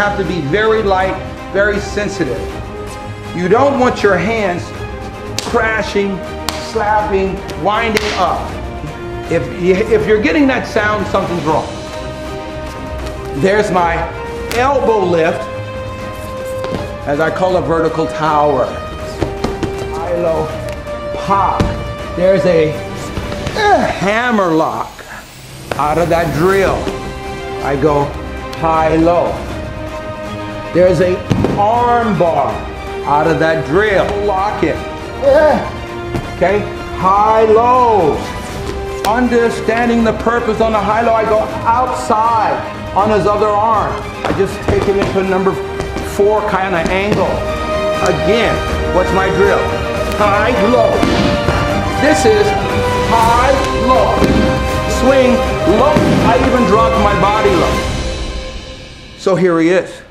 have to be very light, very sensitive. You don't want your hands crashing, slapping, winding up. If you're getting that sound, something's wrong. There's my elbow lift, as I call a vertical tower. High, low, pop. There's a hammer lock. Out of that drill, I go high, low. There's a arm bar. Out of that drill, lock it. Okay, high, low. Understanding the purpose on the high, low, I go outside on his other arm. I just take him into a number 4 kind of angle. Again, what's my drill? High, low. This is high, low. Swing, low. I even drop my body low. So here he is.